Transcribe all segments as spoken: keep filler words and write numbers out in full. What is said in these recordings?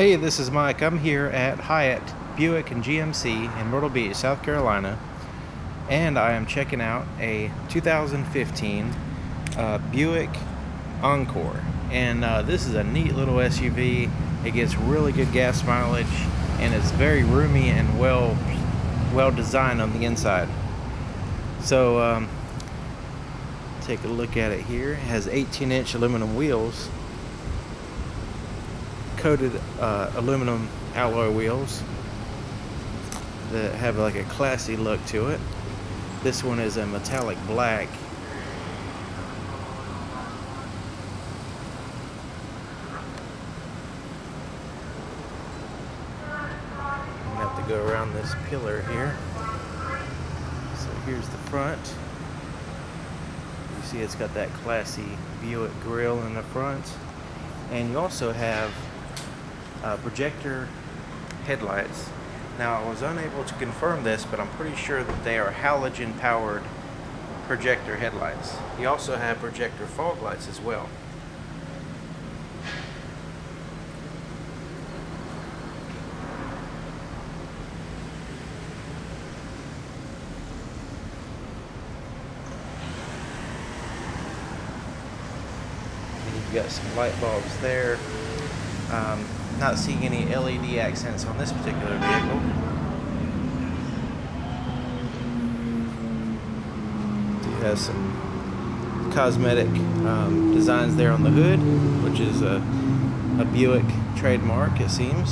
Hey, this is Mike. I'm here at Hyatt Buick and G M C in Myrtle Beach, South Carolina, and I am checking out a two thousand fifteen uh, Buick Encore, and uh, this is a neat little S U V. It gets really good gas mileage, and it's very roomy and well well designed on the inside. So um, take a look at it here. It has eighteen inch aluminum wheels, coated uh, aluminum alloy wheels that have like a classy look to it. This one is a metallic black. I'm gonna have to go around this pillar here. So here's the front. You see it's got that classy Buick grille in the front, and you also have Uh, projector headlights. Now, I was unable to confirm this, but I'm pretty sure that they are halogen powered projector headlights. You also have projector fog lights as well. And you've got some light bulbs there. Um, not seeing any L E D accents on this particular vehicle. It has some cosmetic um, designs there on the hood, which is a, a Buick trademark, it seems.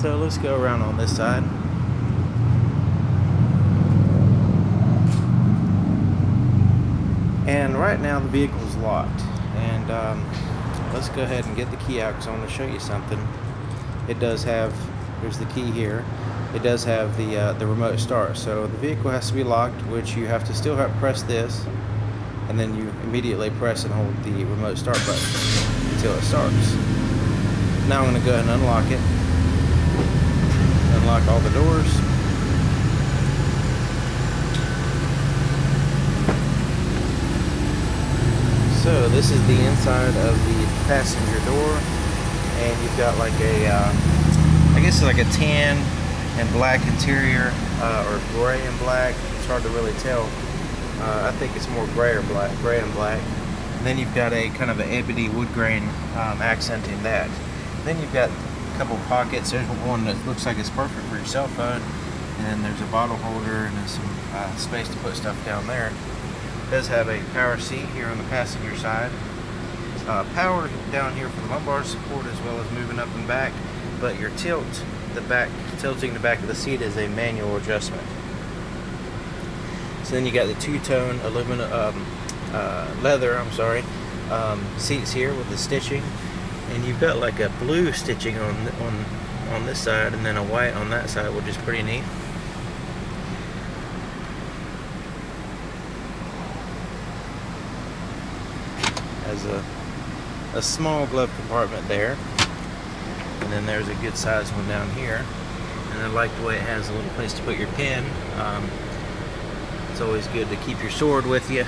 So let's go around on this side. And right now the vehicle is locked. And um, let's go ahead and get the key out, because I want to show you something. It does have, here's the key here, it does have the, uh, the remote start. So the vehicle has to be locked, which you have to still have press this, and then you immediately press and hold the remote start button until it starts. Now I'm going to go ahead and unlock it. Unlock all the doors. So this is the inside of the passenger door, and you've got like a, uh, I guess like a tan and black interior, uh, or gray and black. It's hard to really tell. Uh, I think it's more gray or black, gray and black. And then you've got a kind of an ebony wood grain um, accent in that. And then you've got a couple pockets. There's one that looks like it's perfect for your cell phone, and then there's a bottle holder and there's some uh, space to put stuff down there. Does have a power seat here on the passenger side. Uh, power down here for the lumbar support, as well as moving up and back. But your tilt, the back, tilting the back of the seat is a manual adjustment. So then you got the two-tone aluminum um, uh, leather. I'm sorry, um, seats here with the stitching, and you've got like a blue stitching on on on this side, and then a white on that side, which is pretty neat. Has a, a small glove compartment there, and then there's a good sized one down here. And I like the way it has a little place to put your pen. Um, it's always good to keep your sword with you.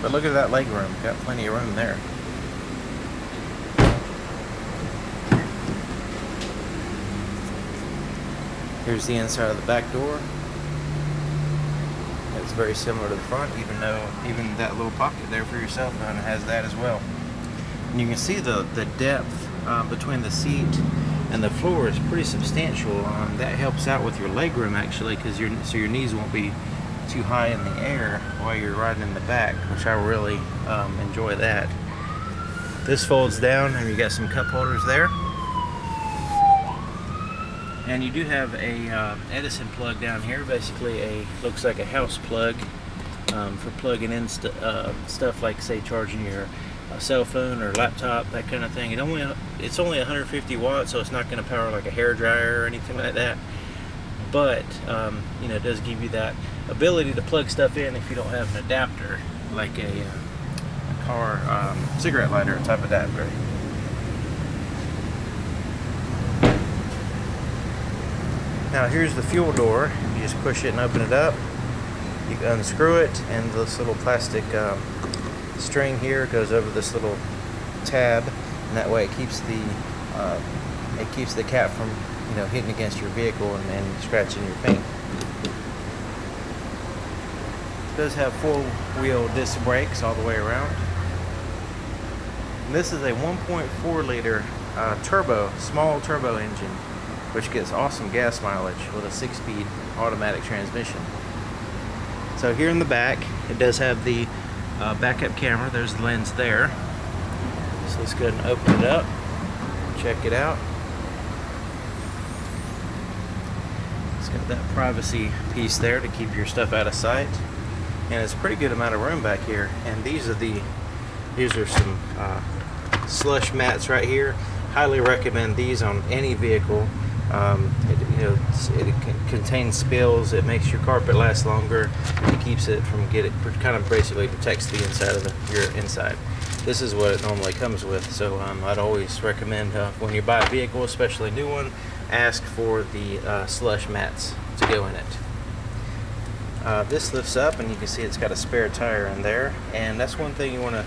But look at that leg room, got plenty of room there. Here's the inside of the back door. It's very similar to the front, even though even that little pocket there for your cell phone has that as well. And you can see the, the depth uh, between the seat and the floor is pretty substantial. Um, that helps out with your leg room, actually, because your so your knees won't be too high in the air while you're riding in the back, which I really um, enjoy that. This folds down, and you got some cup holders there. And you do have a uh, Edison plug down here, basically a looks like a house plug um, for plugging in st uh, stuff like, say, charging your uh, cell phone or laptop, that kind of thing. It only it's only one hundred fifty watts, so it's not going to power like a hair dryer or anything like that. But um, you know, it does give you that ability to plug stuff in if you don't have an adapter, like a, uh, a car um, cigarette lighter type adapter. Now here's the fuel door. You just push it and open it up. You unscrew it, and this little plastic um, string here goes over this little tab, and that way it keeps the uh, it keeps the cap from, you know, hitting against your vehicle and, and scratching your paint. It does have four-wheel disc brakes all the way around. And this is a one point four liter uh, turbo, small turbo engine, which gets awesome gas mileage with a six-speed automatic transmission. So here in the back, it does have the uh, backup camera. There's the lens there. So let's go ahead and open it up, check it out. It's got that privacy piece there to keep your stuff out of sight. And it's a pretty good amount of room back here. And these are the, these are some uh, slush mats right here. Highly recommend these on any vehicle. Um, it you know, it contains spills. It makes your carpet last longer. It keeps it from getting, kind of basically protects the inside of the, your inside. This is what it normally comes with. So um, I'd always recommend uh, when you buy a vehicle, especially a new one, ask for the uh, slush mats to go in it. Uh, this lifts up, and you can see it's got a spare tire in there, and that's one thing you want to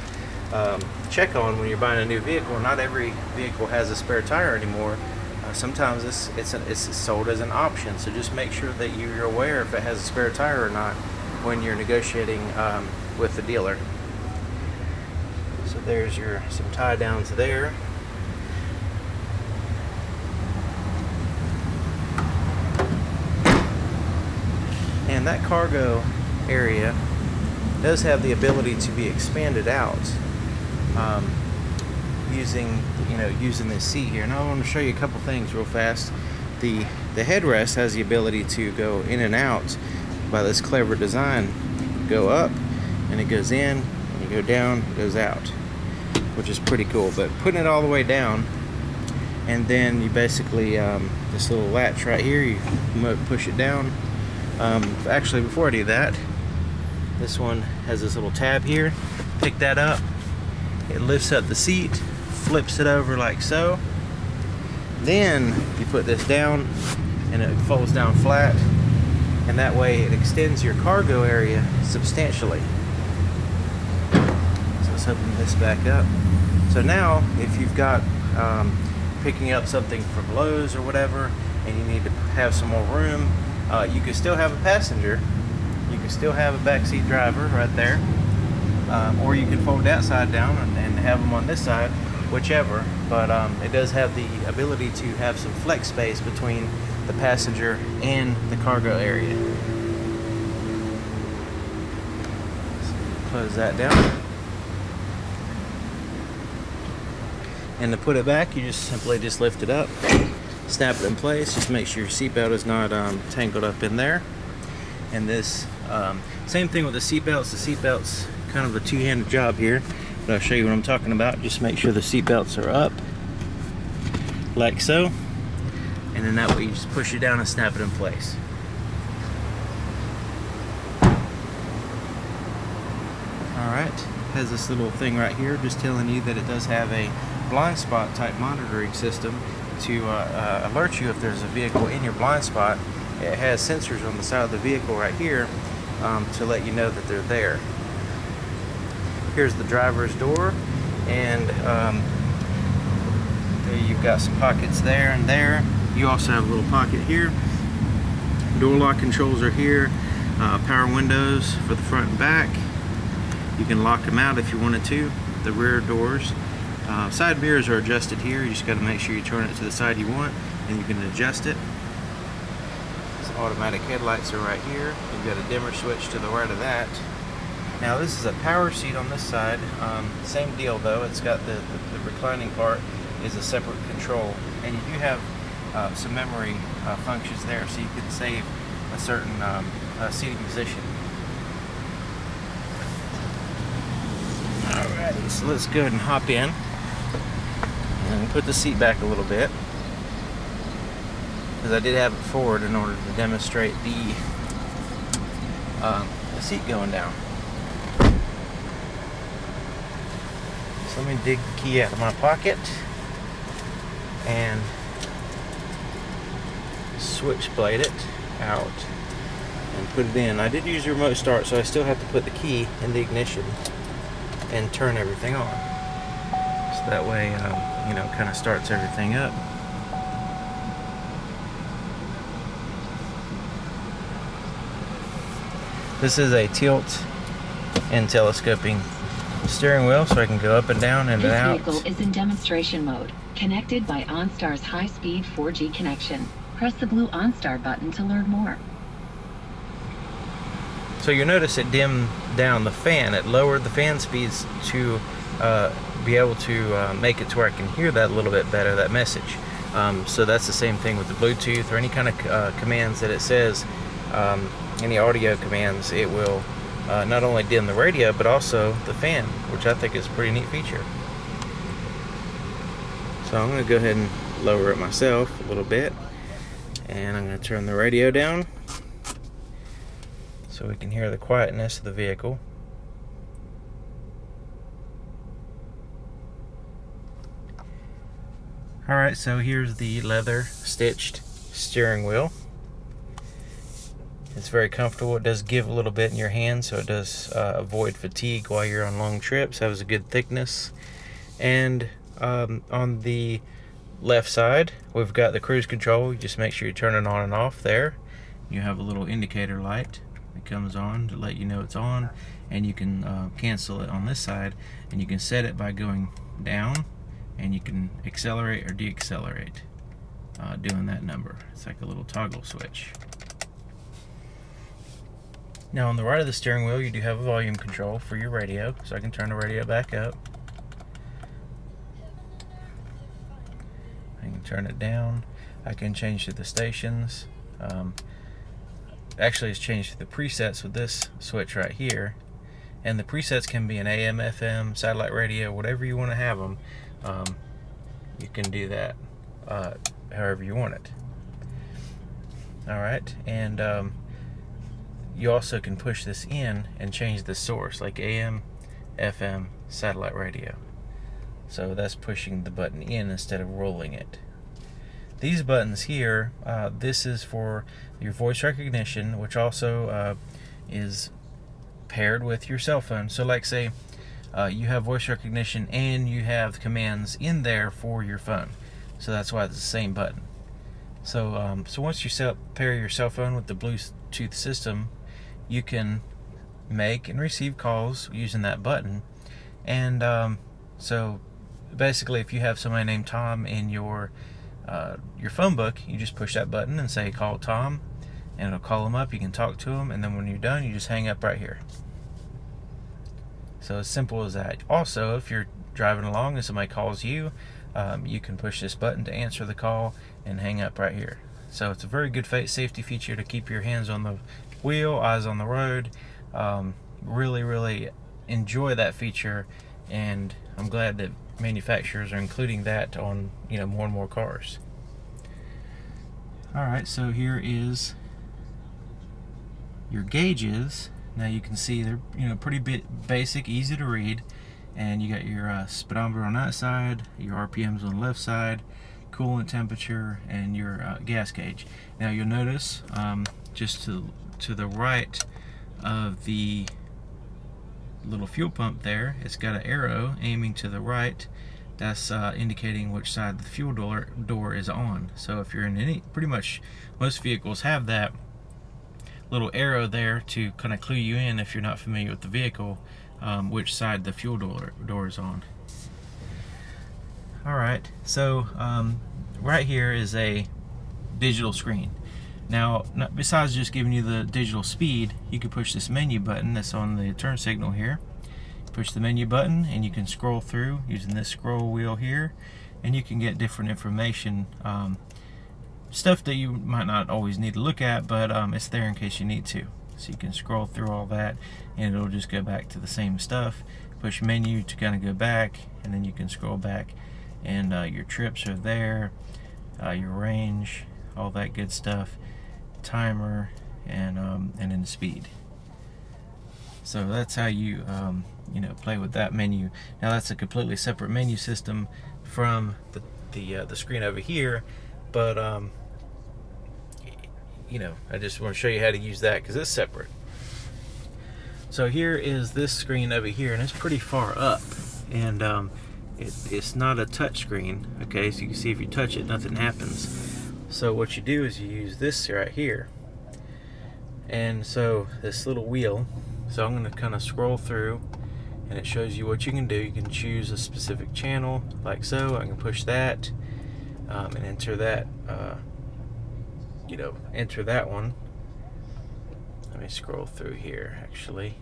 um, check on when you're buying a new vehicle. Not every vehicle has a spare tire anymore. Uh, sometimes it's it's, an, it's sold as an option, so just make sure that you're aware if it has a spare tire or not when you're negotiating um, with the dealer. So there's your some tie downs there. And that cargo area does have the ability to be expanded out um, using, you know, using this seat here. And I want to show you a couple things real fast. The the headrest has the ability to go in and out by this clever design. You go up, and it goes in. And you go down, it goes out, which is pretty cool. But putting it all the way down, and then you basically um, this little latch right here, you push it down. Um, actually, before I do that, this one has this little tab here. Pick that up. It lifts up the seat, flips it over like so. Then you put this down, and it folds down flat, and that way it extends your cargo area substantially. So let's open this back up. So now, if you've got um, picking up something from Lowe's or whatever, and you need to have some more room. Uh, you can still have a passenger, you can still have a backseat driver right there, um, or you can fold that side down and, and have them on this side, whichever, but um, it does have the ability to have some flex space between the passenger and the cargo area. So close that down. And to put it back, you just simply just lift it up. Snap it in place. Just make sure your seatbelt is not um, tangled up in there. And this um, same thing with the seatbelts. The seatbelts kind of a two-handed job here, but I'll show you what I'm talking about. Just make sure the seatbelts are up, like so, and then that way you just push it down and snap it in place. All right, it has this little thing right here, just telling you that it does have a blind spot type monitoring system to uh, uh, alert you if there's a vehicle in your blind spot. It has sensors on the side of the vehicle right here um, to let you know that they're there. Here's the driver's door, and um, there you've got some pockets there and there. You also have a little pocket here. Door lock controls are here. Uh, power windows for the front and back. You can lock them out if you wanted to. The rear doors. Uh, side mirrors are adjusted here. You just got to make sure you turn it to the side you want, and you can adjust it. These automatic headlights are right here. You've got a dimmer switch to the right of that. Now this is a power seat on this side. Um, same deal though. It's got the, the, the reclining part is a separate control, and you do have uh, some memory uh, functions there, so you can save a certain um, uh, seating position. Alrighty, so let's go ahead and hop in. And put the seat back a little bit, because I did have it forward in order to demonstrate the, um, the seat going down. So let me dig the key out of my pocket and switchblade it out and put it in. I did use the remote start, so I still have to put the key in the ignition. and turn everything on. So that way, um, you know, kind of starts everything up. This is a tilt and telescoping steering wheel, so I can go up and down and out. This vehicle is in demonstration mode, connected by OnStar's high-speed four G connection. Press the blue OnStar button to learn more. So you'll notice it dimmed down the fan. It lowered the fan speeds to uh, be able to uh, make it to where I can hear that a little bit better, that message. Um, so that's the same thing with the Bluetooth or any kind of uh, commands that it says, um, any audio commands, it will uh, not only dim the radio, but also the fan, which I think is a pretty neat feature. So I'm going to go ahead and lower it myself a little bit, and I'm going to turn the radio down, so we can hear the quietness of the vehicle. Alright, so here's the leather stitched steering wheel. It's very comfortable. It does give a little bit in your hand, so it does uh, avoid fatigue while you're on long trips. Has a good thickness. And um, on the left side, we've got the cruise control. Just make sure you turn it on and off there. You have a little indicator light. It comes on to let you know it's on, and you can uh, cancel it on this side, and you can set it by going down, and you can accelerate or deaccelerate uh, doing that number. It's like a little toggle switch. Now on the right of the steering wheel, you do have a volume control for your radio, so I can turn the radio back up. I can turn it down. I can change to the stations. Um, Actually, it's changed to the presets with this switch right here, and the presets can be an A M, F M, satellite radio, whatever you want to have them. Um, you can do that uh, however you want it. All right, and um, you also can push this in and change the source, like A M, F M, satellite radio. So that's pushing the button in instead of rolling it. These buttons here, uh, this is for your voice recognition, which also uh, is paired with your cell phone. So like say uh, you have voice recognition and you have commands in there for your phone. So that's why it's the same button. So um, so once you set, pair your cell phone with the Bluetooth system, you can make and receive calls using that button. And um, so basically if you have somebody named Tom in your Uh, your phone book, you just push that button and say call Tom, and it'll call him up. You can talk to him, and then when you're done, you just hang up right here. So as simple as that. Also, if you're driving along and somebody calls you, um, you can push this button to answer the call and hang up right here. So it's a very good safety feature to keep your hands on the wheel, eyes on the road. Um, really, really enjoy that feature, and I'm glad that manufacturers are including that on, you know, more and more cars. Alright, so here is your gauges. Now you can see they're, you know, pretty bit basic, easy to read, and you got your uh, speedometer on that side, your R P Ms on the left side, coolant temperature, and your uh, gas gauge. Now you'll notice um, just to, to the right of the little fuel pump there, it's got an arrow aiming to the right. That's uh, indicating which side the fuel door door is on. So if you're in any, pretty much most vehicles have that little arrow there to kind of clue you in if you're not familiar with the vehicle, um, which side the fuel door door is on. Alright, so um, right here is a digital screen. Now, besides just giving you the digital speed, you can push this menu button that's on the turn signal here. Push the menu button and you can scroll through using this scroll wheel here, and you can get different information, um, stuff that you might not always need to look at, but um, it's there in case you need to. So you can scroll through all that and it'll just go back to the same stuff. Push menu to kind of go back, and then you can scroll back, and uh, your trips are there, uh, your range, all that good stuff, timer, and um, and then speed. So that's how you um, you know, play with that menu. Now that's a completely separate menu system from the the, uh, the screen over here, but um, you know, I just want to show you how to use that because it's separate. So here is this screen over here, and it's pretty far up, and um, it, it's not a touch screen, okay? So you can see if you touch it, nothing happens. So what you do is you use this right here, and so this little wheel. So I'm going to kind of scroll through, and it shows you what you can do. You can choose a specific channel, like so. I can push that um, and enter that, uh, you know, enter that one. Let me scroll through here, actually.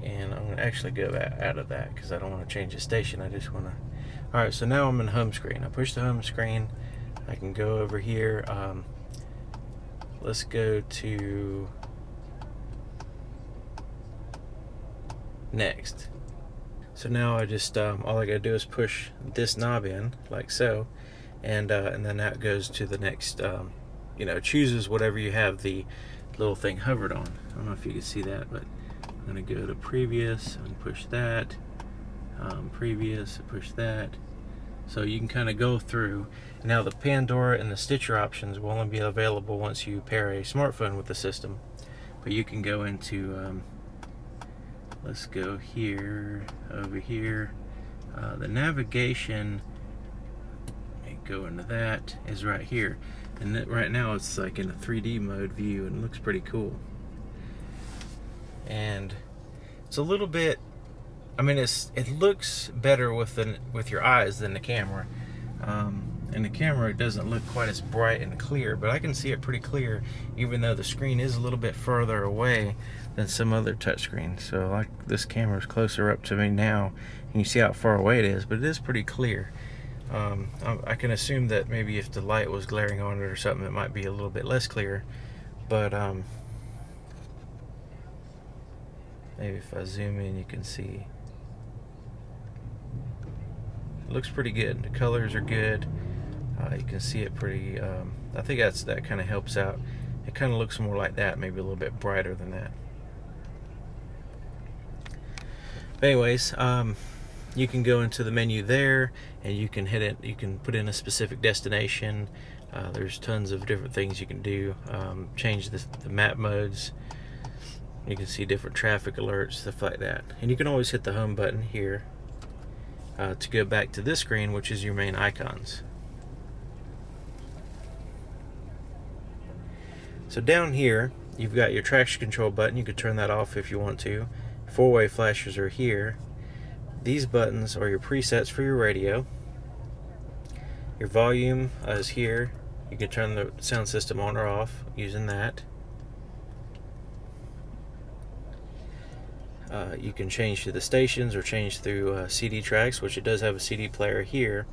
And I'm going to actually go out of that because I don't want to change the station. I just want to... Alright, so now I'm in home screen. I push the home screen. I can go over here. Um, let's go to... next. So now I just um, all I gotta do is push this knob in like so, and uh, and then that goes to the next, um, you know, chooses whatever you have the little thing hovered on. I don't know if you can see that, but I'm gonna go to previous and push that, um, previous and push that. So you can kind of go through. Now the Pandora and the Stitcher options will only be available once you pair a smartphone with the system, but you can go into um, let's go here, over here. Uh, the navigation, let me go into that, is right here. And that right now it's like in a three D mode view, and it looks pretty cool. And it's a little bit, I mean, it's it looks better with, the, with your eyes than the camera. Um, and the camera doesn't look quite as bright and clear, but I can see it pretty clear, even though the screen is a little bit further away than some other touchscreen. So like this camera is closer up to me now, and you see how far away it is, but it is pretty clear. Um, I, I can assume that maybe if the light was glaring on it or something, it might be a little bit less clear. But um, maybe if I zoom in, you can see. It looks pretty good. The colors are good. Uh, you can see it pretty, um, I think that's, that kind of helps out. It kind of looks more like that, maybe a little bit brighter than that. But anyways, um, you can go into the menu there, and you can hit it, you can put in a specific destination. Uh, there's tons of different things you can do. Um, change the, the map modes. You can see different traffic alerts, stuff like that. And you can always hit the home button here uh, to go back to this screen, which is your main icons. So down here, you've got your traction control button. You could turn that off if you want to. Four-way flashers are here. These buttons are your presets for your radio. Your volume is here. You can turn the sound system on or off using that. Uh, you can change to the stations or change through uh, C D tracks, which it does have a C D player here.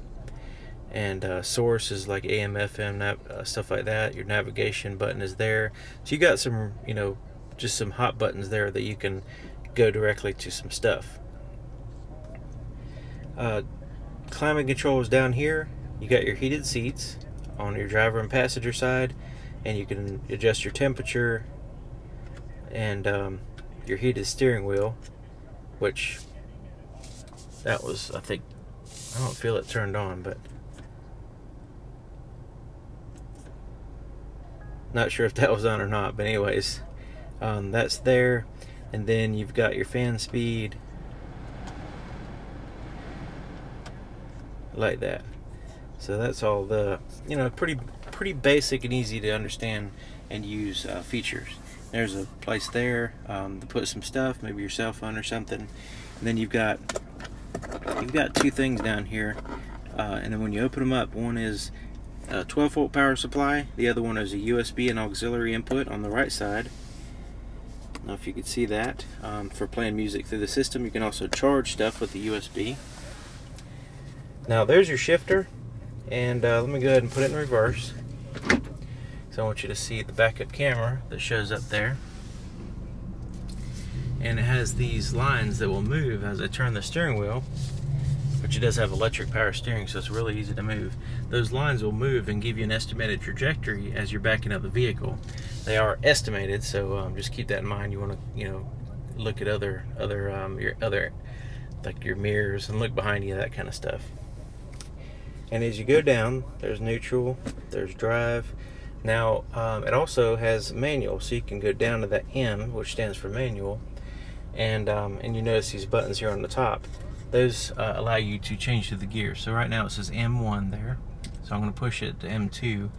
And uh, source is like A M F M, uh, stuff like that. Your navigation button is there, so you got some, you know, just some hot buttons there that you can go directly to some stuff. Uh, climate control is down here. You got your heated seats on your driver and passenger side, and you can adjust your temperature and um, your heated steering wheel, which that was, I think, I don't feel it turned on, but not sure if that was on or not, but anyways, um, that's there. And then you've got your fan speed, like that. So that's all the, you know, pretty pretty basic and easy to understand and use uh, features. There's a place there um, to put some stuff, maybe your cell phone or something. And then you've got you've got two things down here, uh, and then when you open them up, one is a twelve volt power supply, the other one is a U S B and auxiliary input on the right side. I don't know if you could see that. Um, for playing music through the system, you can also charge stuff with the U S B. Now there's your shifter, and uh, let me go ahead and put it in reverse, so I want you to see the backup camera that shows up there, and it has these lines that will move as I turn the steering wheel. But it does have electric power steering, so it's really easy to move. Those lines will move and give you an estimated trajectory as you're backing up the vehicle. They are estimated, so um, just keep that in mind. You want to, you know, look at other, other, um, your other, like your mirrors, and look behind you, that kind of stuff. And as you go down, there's neutral, there's drive, Now, um, it also has manual, so you can go down to the M, which stands for manual, and um, and you notice these buttons here on the top. Those uh, allow you to change to the gear. So right now it says M one there, so I'm going to push it to M two,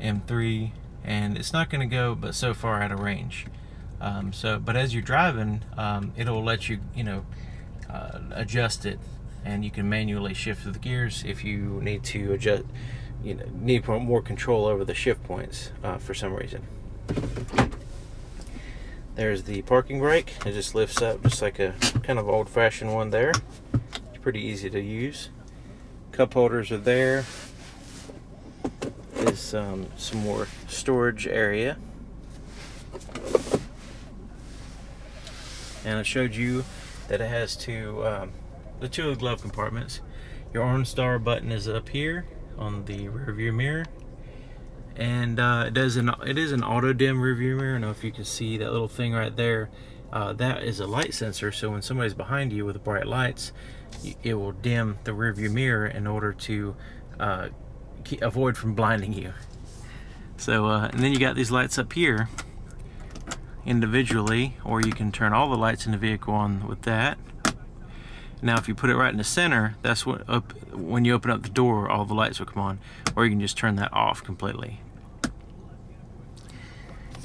M three, and it's not going to go, but so far out of range. Um, so, but as you're driving, um, it'll let you, you know, uh, adjust it, and you can manually shift to the gears if you need to adjust. You know, need more control over the shift points uh, for some reason. There's the parking brake. It just lifts up, just like a kind of old-fashioned one there. It's pretty easy to use. Cup holders are there. There's um, some more storage area. And I showed you that it has two, um, the two glove compartments. Your OnStar button is up here on the rear view mirror, and uh, it does an it is an auto dim rear view mirror. I don't know if you can see that little thing right there. Uh, that is a light sensor, so when somebody's behind you with bright lights, it will dim the rear view mirror in order to uh, avoid from blinding you. So uh, and then you got these lights up here individually, or you can turn all the lights in the vehicle on with that. Now, if you put it right in the center, that's what up, when you open up the door, all the lights will come on, or you can just turn that off completely.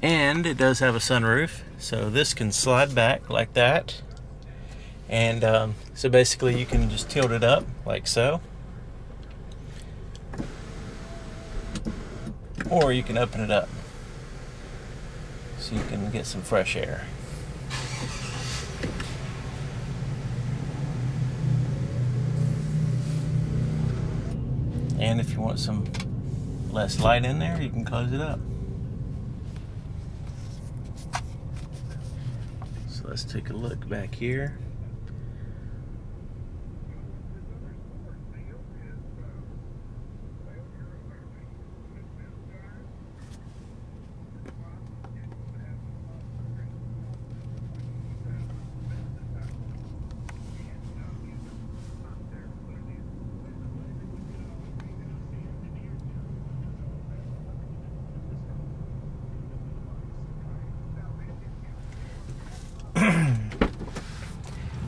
And it does have a sunroof, so this can slide back like that. And um, so basically you can just tilt it up like so. Or you can open it up so you can get some fresh air. And if you want some less light in there, you can close it up. So let's take a look back here.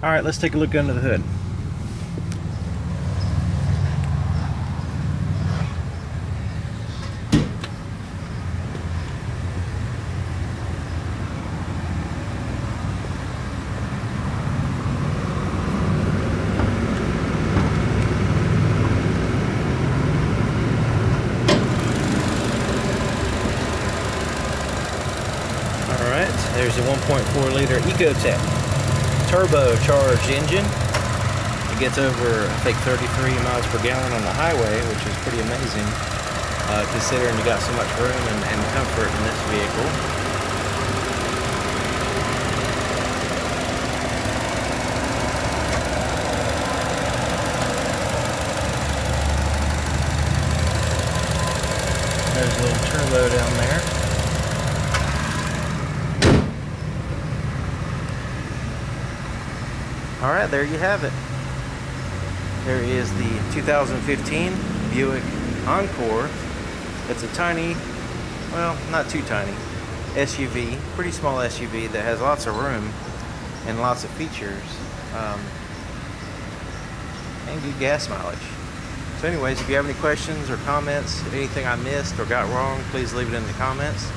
All right, let's take a look under the hood. All right, there's a one point four liter EcoTec turbocharged engine. It gets over, I think, thirty-three miles per gallon on the highway, which is pretty amazing uh, considering you got so much room and, and comfort in this vehicle. There's a little turbo down there. Alright, there you have it. There is the two thousand fifteen Buick Encore. It's a tiny, well, not too tiny, S U V, pretty small S U V that has lots of room and lots of features, um, and good gas mileage. So anyways, if you have any questions or comments, anything I missed or got wrong, please leave it in the comments.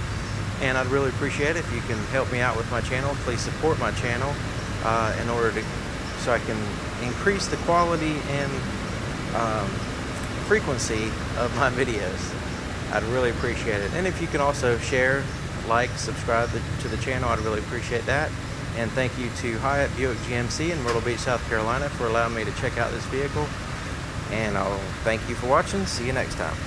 And I'd really appreciate it if you can help me out with my channel. Please support my channel uh, in order to so I can increase the quality and um, frequency of my videos. I'd really appreciate it. And if you can also share, like, subscribe to the channel, I'd really appreciate that. And thank you to Hyatt Buick G M C in Myrtle Beach, South Carolina for allowing me to check out this vehicle. And I'll thank you for watching. See you next time.